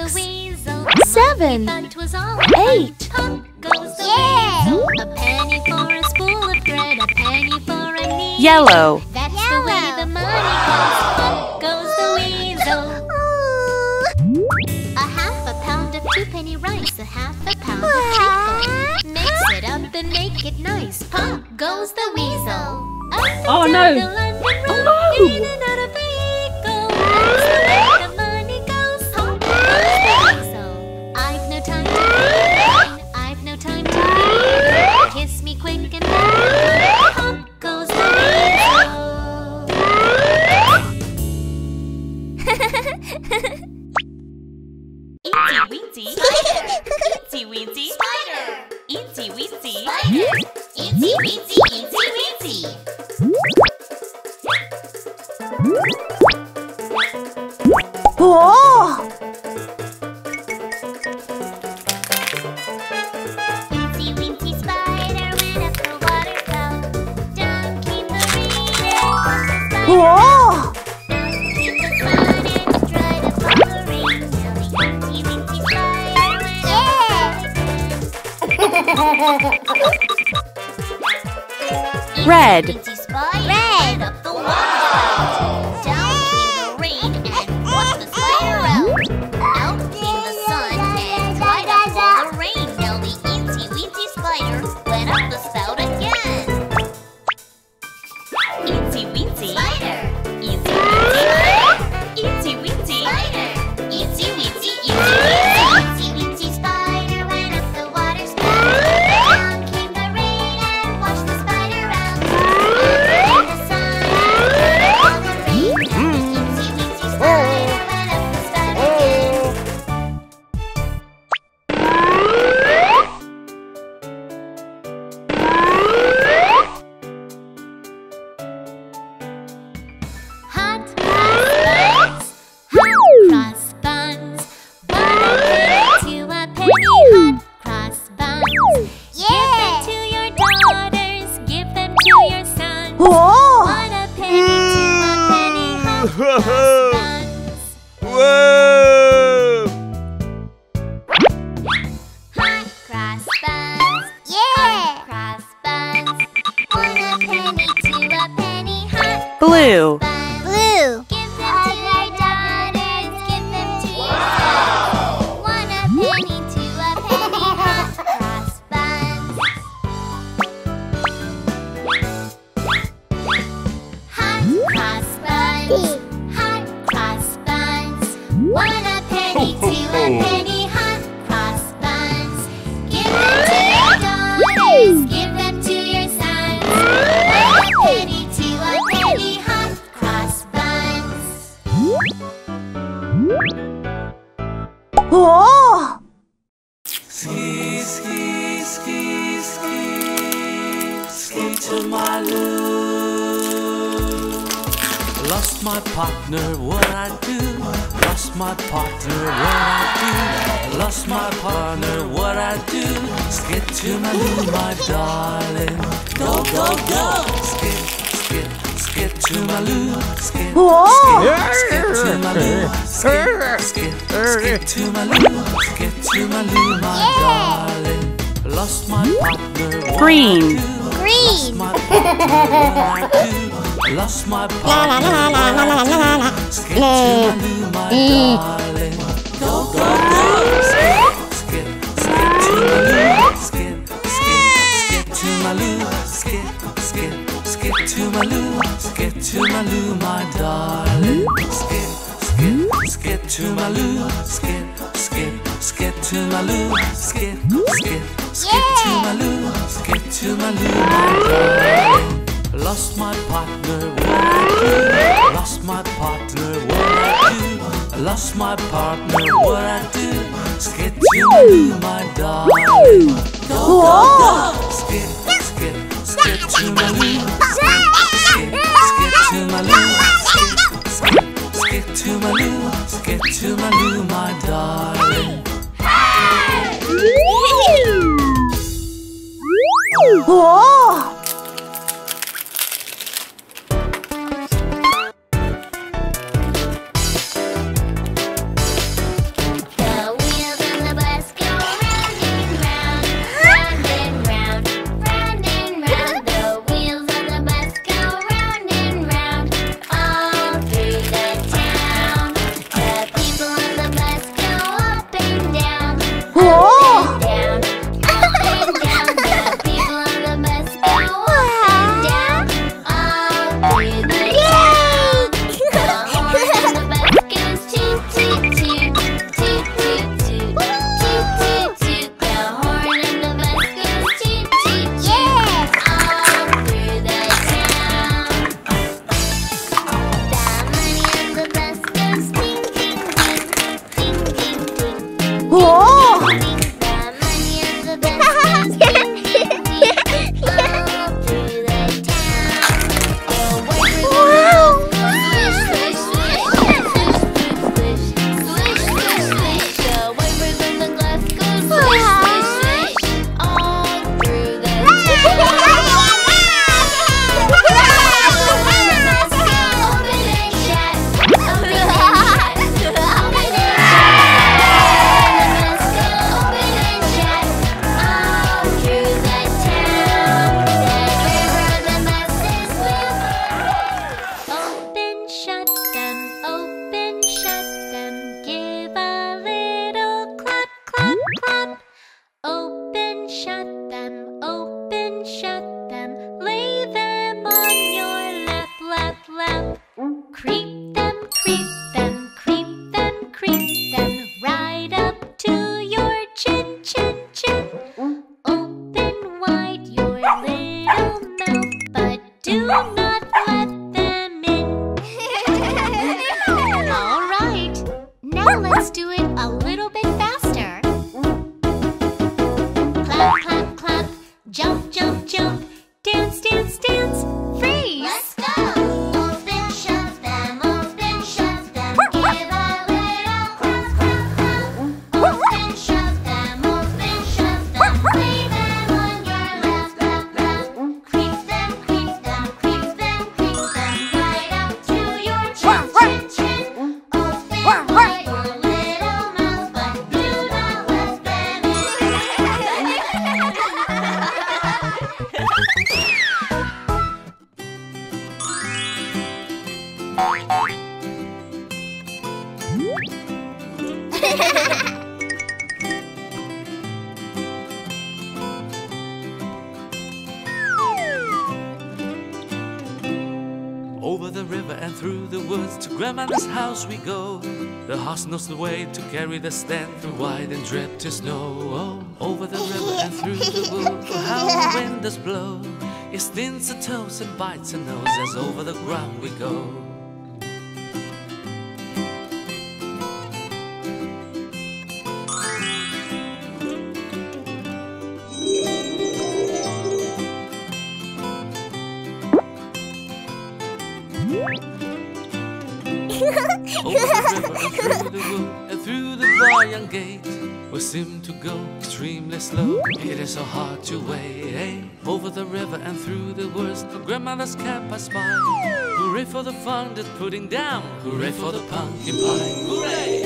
the weasel. 7, 8. Yeah. A penny for a spool of thread, a penny for a needle. Yellow. That's the way the money goes. Up goes the weasel. A half a pound of 2 penny rice, a half a pound of treacle. Mix it up and make it nice. Pop goes the weasel. Up oh no! The London road, oh no! In and out of the eagle. That's the way the money goes. Pop goes the weasel. I've no time to complain. I've no time to complain. Kiss me quick and then pop goes the weasel. Weensy, Itsy Weensy Spider. Itsy Weensy Spider. Itsy Weensy, Itsy Weensy. Oh! Itsy Weensy Spider went up the waterfall. Down came the rain. Oh! Red. Red. Up the waterfall. Down came the rain and washed the spider out. Out came the sun and dried up all the rain. Now the Itsy Weensy Spider went up the spout again. Itsy Weensy Spider. Itsy Weensy Spider. Itsy Weensy Spider. Itsy Weensy Itsy. The Open, shut them, open, shut them. Lay them on your lap, lap, lap. Creep them, creep them, creep them, creep them. Right up to your chin, chin, chin. Open wide your little mouth, but do not let them in. All right, now let's do it a little bit faster. Clap, clap, clap, jump, jump, jump, dance, dance, dance, freeze! Let's go! Open, shut them, give a little clap, clap, clap. Open, shut them, lay them on your lap, lap, lap. Creep them, creep them, creep them, creep them, right up to your chin, chin, chin. Open wide your little mouth, but do not let them in. Over the river and through the woods, to Grandmother's house we go. The horse knows the way to carry the stand through wide and dripped in snow. Oh, over the river and through the woods, how the wind does blow. It stings her toes and bites her nose as over the ground we go. And through the Boyan gate we seem to go extremely slow. It is so hard to wait, eh? Over the river and through the woods, to Grandmother's cap I spy. Hooray for the fun that's putting down, hooray for the pumpkin pie, hooray!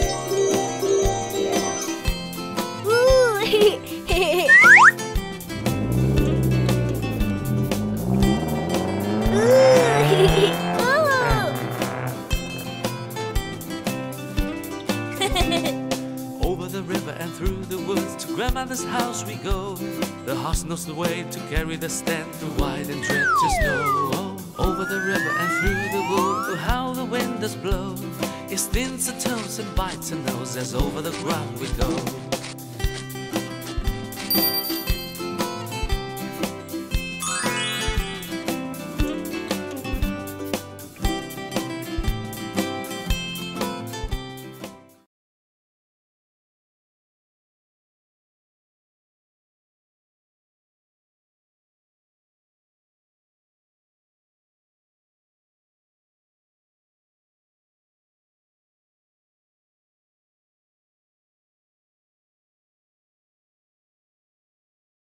Over the river and through the woods, to Grandmother's house we go. The horse knows the way to carry the stand through wide and drenched snow. Oh, over the river and through the woods, how the wind does blow. It stings her toes and bites her nose as over the ground we go.